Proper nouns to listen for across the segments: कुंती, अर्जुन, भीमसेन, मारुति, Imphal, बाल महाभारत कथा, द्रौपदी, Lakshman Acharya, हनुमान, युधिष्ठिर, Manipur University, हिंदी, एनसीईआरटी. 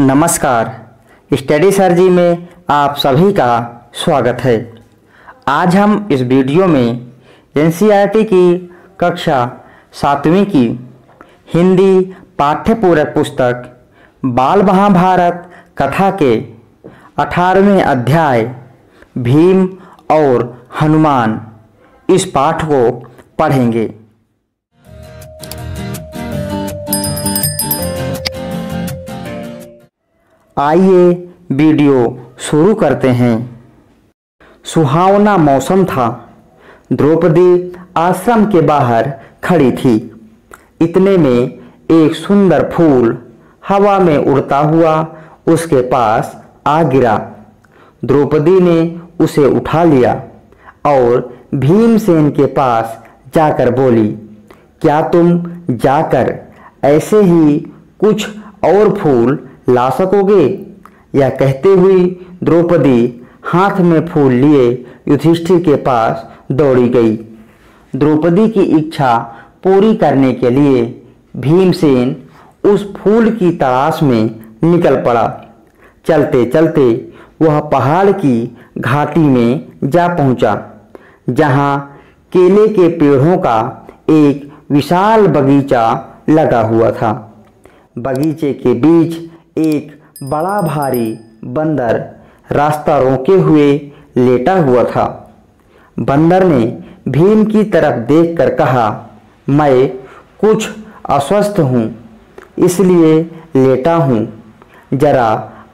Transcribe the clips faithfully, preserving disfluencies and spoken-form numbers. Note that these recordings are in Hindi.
नमस्कार, स्टडी सर जी में आप सभी का स्वागत है। आज हम इस वीडियो में एनसीईआरटी की कक्षा सातवीं की हिंदी पाठ्यपूरक पुस्तक बाल महाभारत कथा के अठारहवें अध्याय भीम और हनुमान इस पाठ को पढ़ेंगे। आइए वीडियो शुरू करते हैं। सुहावना मौसम था। द्रौपदी आश्रम के बाहर खड़ी थी। इतने में एक सुंदर फूल हवा में उड़ता हुआ उसके पास आ गिरा। द्रौपदी ने उसे उठा लिया और भीमसेन के पास जाकर बोली, क्या तुम जाकर ऐसे ही कुछ और फूल ला सकोगे? यह कहते हुई द्रौपदी हाथ में फूल लिए युधिष्ठिर के पास दौड़ी गई। द्रौपदी की इच्छा पूरी करने के लिए भीमसेन उस फूल की तलाश में निकल पड़ा। चलते चलते वह पहाड़ की घाटी में जा पहुंचा, जहां केले के पेड़ों का एक विशाल बगीचा लगा हुआ था। बगीचे के बीच एक बड़ा भारी बंदर रास्ता रोके हुए लेटा हुआ था। बंदर ने भीम की तरफ देखकर कहा, मैं कुछ अस्वस्थ हूँ, इसलिए लेटा हूँ। जरा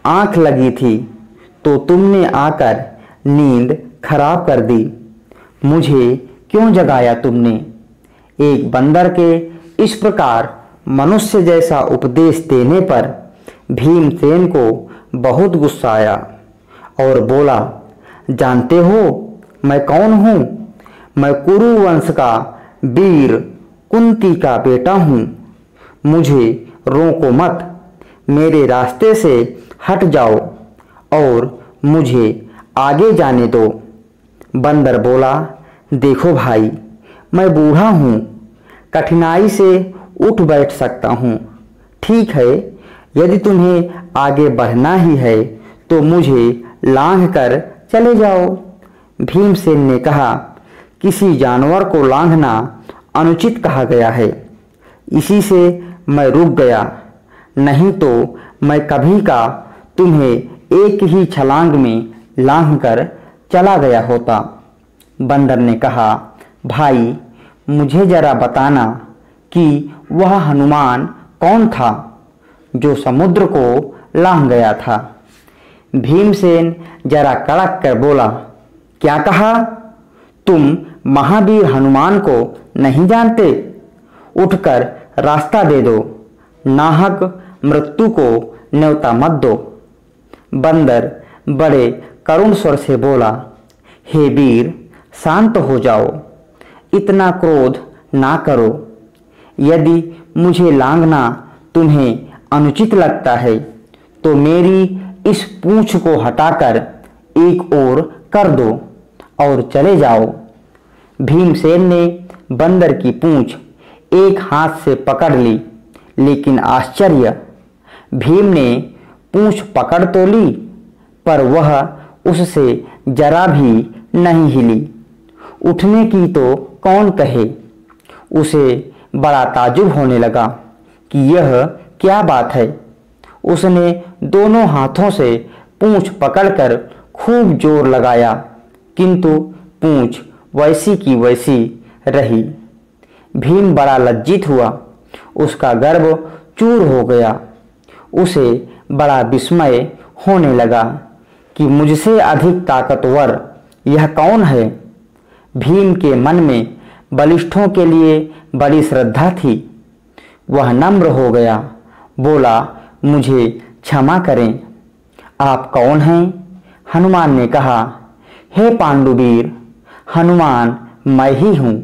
आँख लगी थी तो तुमने आकर नींद खराब कर दी। मुझे क्यों जगाया तुमने? एक बंदर के इस प्रकार मनुष्य जैसा उपदेश देने पर भीमसेन को बहुत गुस्सा आया और बोला, जानते हो मैं कौन हूँ? मैं कुरु वंश का वीर कुंती का बेटा हूँ। मुझे रोको मत, मेरे रास्ते से हट जाओ और मुझे आगे जाने दो। बंदर बोला, देखो भाई, मैं बूढ़ा हूँ, कठिनाई से उठ बैठ सकता हूँ। ठीक है, यदि तुम्हें आगे बढ़ना ही है तो मुझे लांघ कर चले जाओ। भीमसेन ने कहा, किसी जानवर को लांघना अनुचित कहा गया है, इसी से मैं रुक गया, नहीं तो मैं कभी का तुम्हें एक ही छलांग में लांघ कर चला गया होता। बंदर ने कहा, भाई मुझे जरा बताना कि वह हनुमान कौन था जो समुद्र को लांघ गया था। भीमसेन जरा कड़क कर बोला, क्या कहा? तुम महावीर हनुमान को नहीं जानते? उठकर रास्ता दे दो, नाहक मृत्यु को न्योता मत दो। बंदर बड़े करुण स्वर से बोला, हे वीर, शांत हो जाओ, इतना क्रोध ना करो। यदि मुझे लांघना तुम्हें अनुचित लगता है तो मेरी इस पूंछ को हटाकर एक ओर कर दो और चले जाओ। भीमसेन ने बंदर की पूंछ एक हाथ से पकड़ ली, लेकिन आश्चर्य, भीम ने पूंछ पकड़ तो ली पर वह उससे जरा भी नहीं हिली। उठने की तो कौन कहे। उसे बड़ा ताज्जुब होने लगा कि यह क्या बात है। उसने दोनों हाथों से पूंछ पकड़कर खूब जोर लगाया, किंतु पूंछ वैसी की वैसी रही। भीम बड़ा लज्जित हुआ, उसका गर्व चूर हो गया। उसे बड़ा विस्मय होने लगा कि मुझसे अधिक ताकतवर यह कौन है। भीम के मन में बलिष्ठों के लिए बड़ी श्रद्धा थी। वह नम्र हो गया, बोला, मुझे क्षमा करें, आप कौन हैं? हनुमान ने कहा, हे पांडुवीर, हनुमान मैं ही हूँ।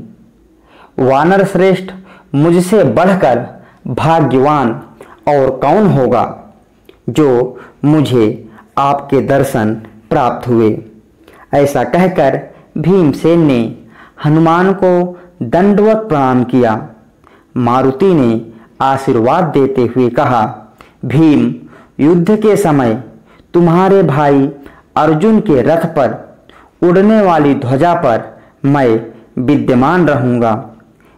वानर श्रेष्ठ, मुझसे बढ़कर भाग्यवान और कौन होगा जो मुझे आपके दर्शन प्राप्त हुए। ऐसा कहकर भीमसेन ने हनुमान को दंडवत प्रणाम किया। मारुति ने आशीर्वाद देते हुए कहा, भीम, युद्ध के समय तुम्हारे भाई अर्जुन के रथ पर उड़ने वाली ध्वजा पर मैं विद्यमान रहूँगा।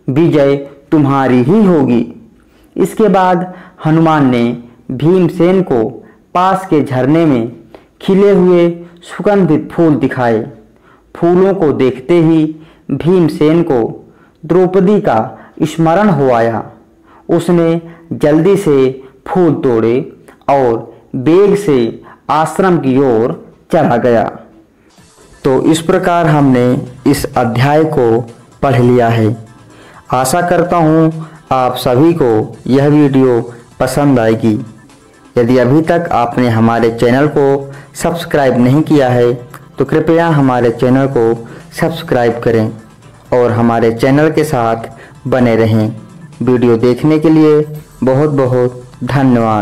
विजय तुम्हारी ही होगी। इसके बाद हनुमान ने भीमसेन को पास के झरने में खिले हुए सुगंधित फूल दिखाए। फूलों को देखते ही भीमसेन को द्रौपदी का स्मरण हो आया। उसने जल्दी से फूल तोड़े और बेग से आश्रम की ओर चला गया। तो इस प्रकार हमने इस अध्याय को पढ़ लिया है। आशा करता हूँ आप सभी को यह वीडियो पसंद आएगी। यदि अभी तक आपने हमारे चैनल को सब्सक्राइब नहीं किया है तो कृपया हमारे चैनल को सब्सक्राइब करें और हमारे चैनल के साथ बने रहें। वीडियो देखने के लिए बहुत बहुत धन्यवाद।